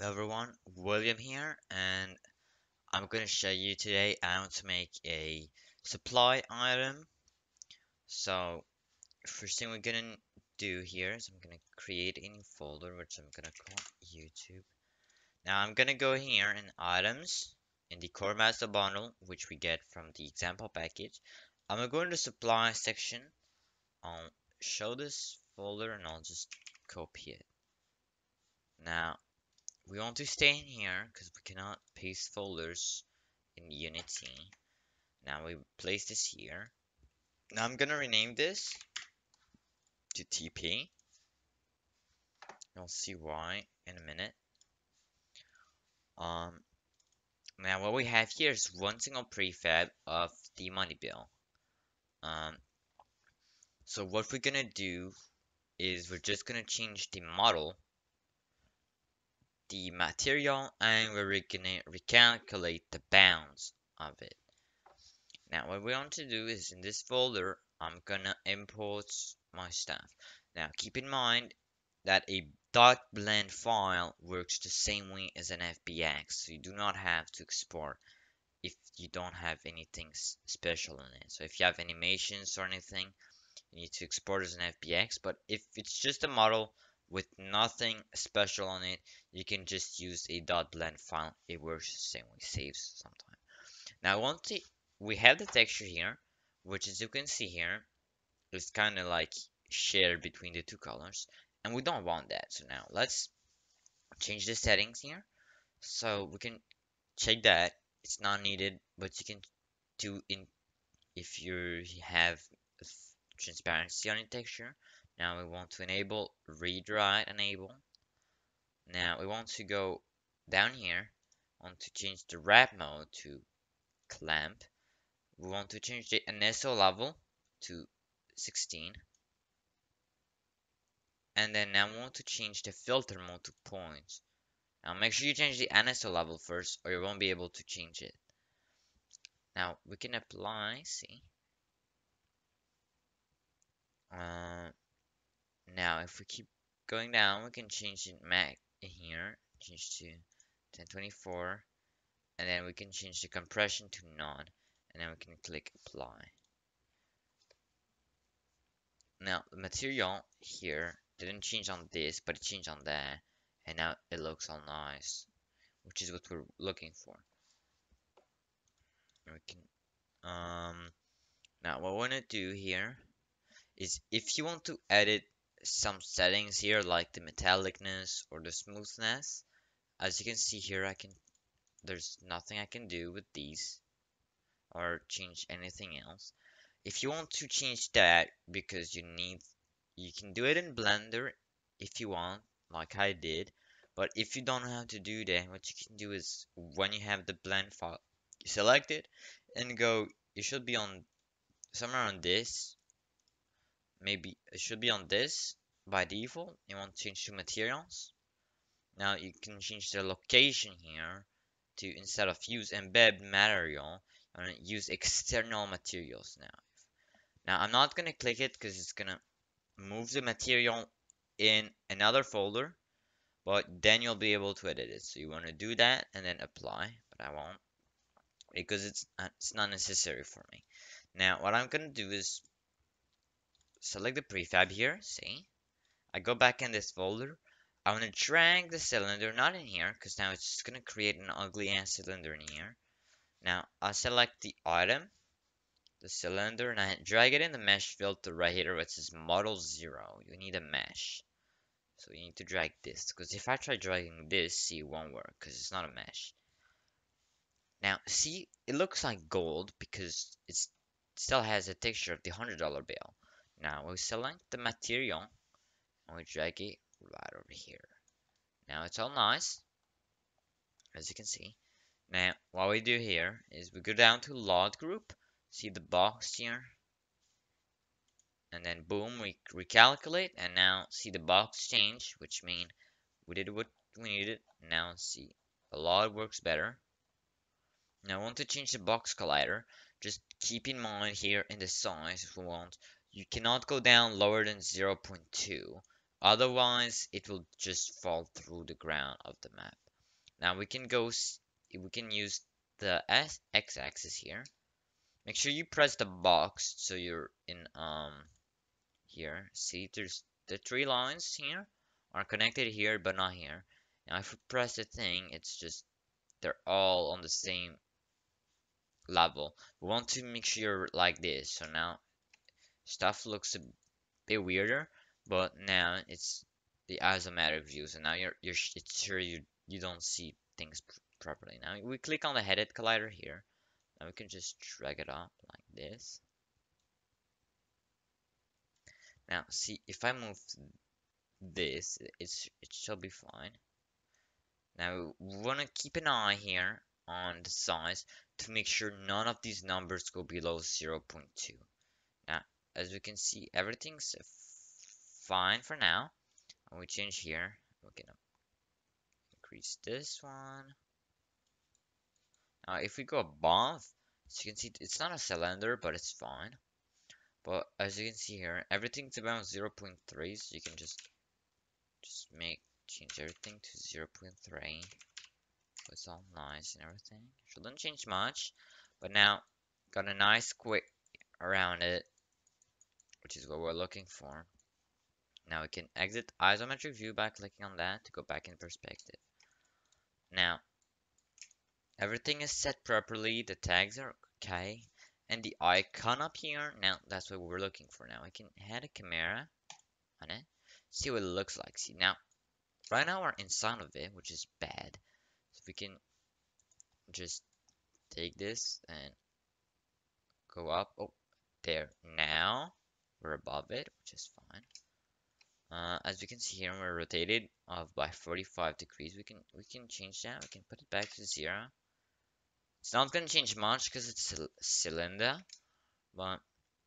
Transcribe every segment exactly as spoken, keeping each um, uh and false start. Hello everyone, William here, and I'm going to show you today how to make a supply item. So first thing we're going to do here is I'm going to create a new folder, which I'm going to call YouTube. Now I'm going to go here in items, in the Core Master bundle, which we get from the example package. I'm going to go into supply section, I'll show this folder and I'll just copy it. Now we want to stay in here because we cannot paste folders in Unity. Now we place this here. Now I'm gonna rename this to T P. You'll see why in a minute. Um, now what we have here is one single prefab of the money bill. Um, so what we're gonna do is we're just gonna change the model, the material, and we're gonna recalculate the bounds of it. Now what we want to do is in this folder I'm gonna import my stuff. Now keep in mind that a .blend file works the same way as an F B X, so you do not have to export if you don't have anything special in it. So if you have animations or anything, you need to export as an F B X, but if it's just a model with nothing special on it, you can just use a .blend file. It works the same way, saves sometimes. Now once the, we have the texture here, which as you can see here, is kind of like shared between the two colors, and we don't want that. So now let's change the settings here. So we can check that. It's not needed, but you can do in if you have transparency on the texture. Now we want to enable read-write enable. Now we want to go down here. We want to change the wrap mode to clamp. We want to change the N S O level to sixteen. And then now we want to change the filter mode to points. Now make sure you change the N S O level first or you won't be able to change it. Now we can apply, see. Uh, Now, if we keep going down, we can change it max here, change to ten twenty-four, and then we can change the compression to none, and then we can click apply. Now, the material here didn't change on this, but it changed on there, and now it looks all nice, which is what we're looking for. We can, um, now, what I want to do here is if you want to edit some settings here like the metallicness or the smoothness, as you can see here, I can there's nothing I can do with these or change anything else. If you want to change that, because you need you can do it in Blender if you want, like I did, but if you don't know how to do that, what you can do is when you have the blend file, you select it and go, it should be on somewhere on this. Maybe it should be on this by default. You want to change to materials. Now you can change the location here to, instead of use embed material, I'm going to use external materials now. Now I'm not going to click it because it's going to move the material in another folder, but then you'll be able to edit it. So you want to do that and then apply, but I won't because it's, it's not necessary for me. Now what I'm going to do is select the prefab here, see? I go back in this folder. I want to drag the cylinder, not in here, because now it's just going to create an ugly ass cylinder in here. Now, I select the item, the cylinder, and I drag it in the mesh filter right here where it says model zero. You need a mesh. So you need to drag this, because if I try dragging this, see, it won't work, because it's not a mesh. Now, see, it looks like gold, because it's, it still has a texture of the one hundred dollar bill. Now we select the material and we drag it right over here. Now it's all nice, as you can see. Now what we do here is we go down to L O D group, see the box here, and then boom, we recalculate, and now see the box change, which means we did what we needed. Now see, a L O D works better. Now I want to change the box collider. Just keep in mind here in the size if we want. You cannot go down lower than zero point two, otherwise it will just fall through the ground of the map. Now we can go, we can use the x-axis here. Make sure you press the box so you're in um here. See, there's the three lines here are connected here but not here. Now if you press the thing, it's just they're all on the same level. We want to make sure you're like this. So now stuff looks a bit weirder, but now it's the isometric view. So now you're you're it's sure you you don't see things properly. Now we click on the headed collider here. Now we can just drag it up like this. Now see, if I move this, it's it should be fine. Now we want to keep an eye here on the size to make sure none of these numbers go below zero point two. Now as we can see, everything's fine for now. And we change here. We're gonna increase this one. Now if we go above, as you can see, it's not a cylinder, but it's fine. But as you can see here, everything's about zero point three, so you can just just make change everything to zero point three. It's all nice and everything. Shouldn't change much, but now got a nice quick around it, which is what we're looking for. Now we can exit isometric view by clicking on that to go back in perspective. Now everything is set properly, the tags are okay, and the icon up here, now that's what we're looking for. Now we can head a camera on it, see what it looks like. See, now right now we're inside of it, which is bad. So we can just take this and go up. Oh, there. Now we're above it, which is fine. Uh, as we can see here, we're rotated off by forty-five degrees. We can we can change that. We can put it back to zero. It's not gonna change much because it's a cylinder, but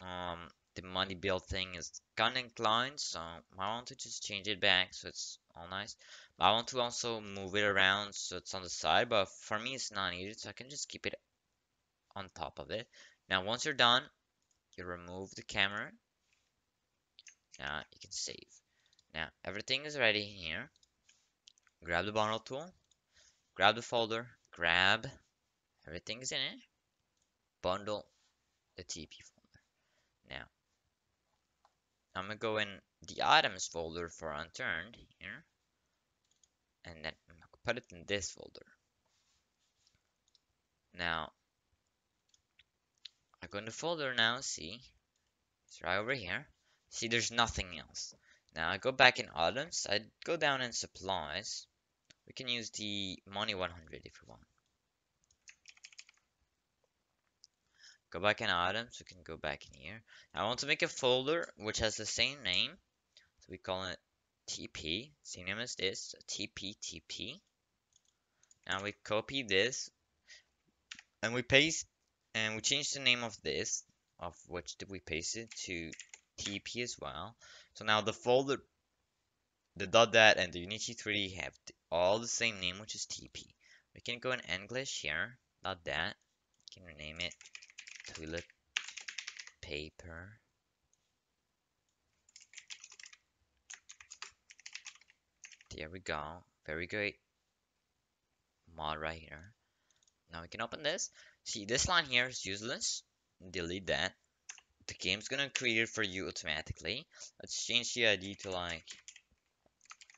um the money bill thing is kind of inclined, so I want to just change it back so it's all nice. But I want to also move it around so it's on the side, but for me it's not needed, so I can just keep it on top of it. Now once you're done, you remove the camera. Now you can save. Now everything is ready here. Grab the bundle tool, grab the folder, grab everything is in it, bundle the T P folder. Now I'm gonna go in the items folder for Unturned here, and then I'm gonna put it in this folder. Now I go in the folder now. See, it's right over here. See, there's nothing else. Now I go back in items. I go down in supplies. We can use the money one hundred if we want. Go back in items, we can go back in here. Now I want to make a folder which has the same name. So we call it T P, same name as this, so T P T P. Now we copy this and we paste, and we change the name of this, of which did we paste it, to T P as well. So now the folder, the .dat and the Unity three D have all the same name, which is T P. We can go in English here, .dat, we can rename it toilet paper. There we go. Very great mod right here. Now we can open this. See, this line here is useless. Delete that. The game's gonna create it for you automatically. Let's change the I D to like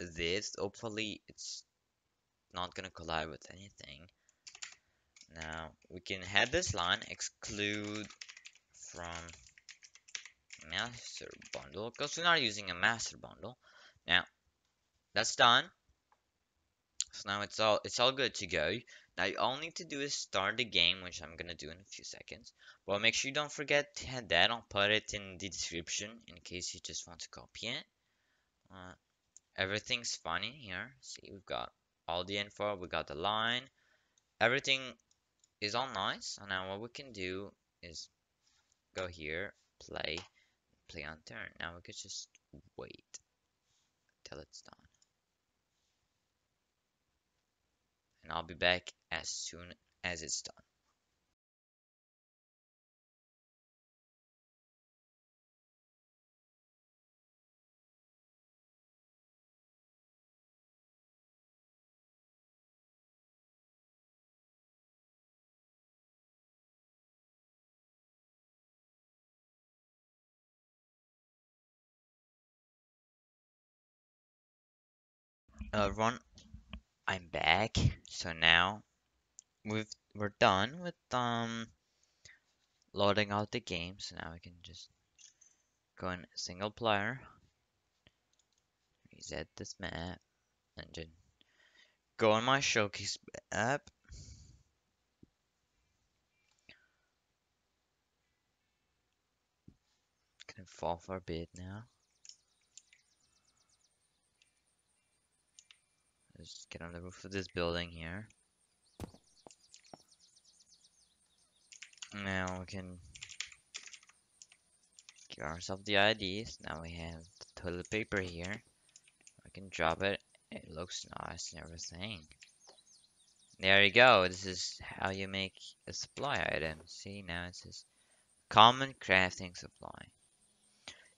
this. Hopefully it's not gonna collide with anything. Now we can have this line exclude from master bundle because we're not using a master bundle. Now that's done. So now it's all it's all good to go. Now all you need to do is start the game, which I'm gonna do in a few seconds. Well, make sure you don't forget to add that. I'll put it in the description in case you just want to copy it. Uh, everything's fine in here. See, we've got all the info. We got the line. Everything is all nice. And now what we can do is go here, play, play on turn. Now we could just wait till it's done. And I'll be back as soon as it's done. uh, run. I'm back. So now we've we're done with um loading out the game. So now we can just go in single player, reset this map, and then go on my showcase app. Gonna fall for a bit now. Let's get on the roof of this building here. Now we can give ourselves the I Ds. Now we have the toilet paper here. We can drop it. It looks nice and everything. There you go. This is how you make a supply item. See, now it says common crafting supply.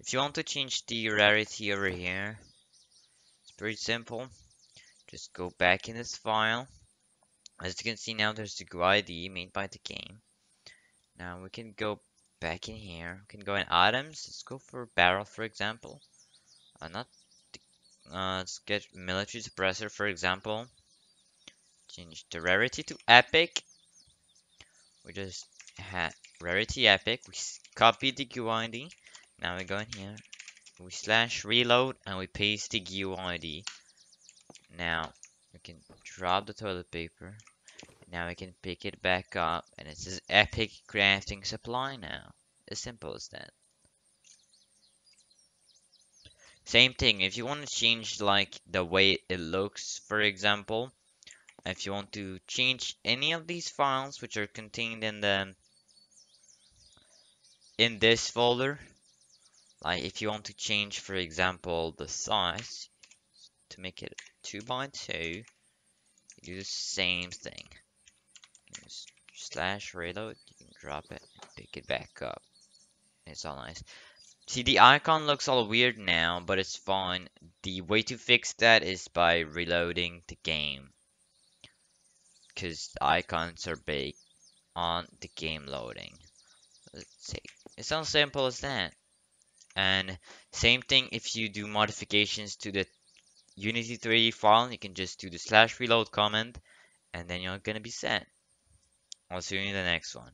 If you want to change the rarity over here, it's pretty simple. Just go back in this file. As you can see now, there's the G U I D made by the game. Now we can go back in here. We can go in items. Let's go for barrel, for example. Uh, not. Uh, let's get military suppressor, for example. Change the rarity to epic. We just had rarity epic. We copy the G U I D. Now we go in here. We slash reload and we paste the G U I D. Now we can drop the toilet paper. Now we can pick it back up, and it says epic crafting supply now. As simple as that. Same thing, if you want to change like the way it looks, for example, if you want to change any of these files which are contained in the in this folder, like if you want to change, for example, the size to make it two by two, you do the same thing. Just slash reload, you can drop it and pick it back up. It's all nice. See, the icon looks all weird now, but it's fine. The way to fix that is by reloading the game, because icons are based on the game loading. Let's see. It's as simple as that. And same thing if you do modifications to the Unity three D file, you can just do the slash reload command, and then you're gonna be set. I'll see you in the next one.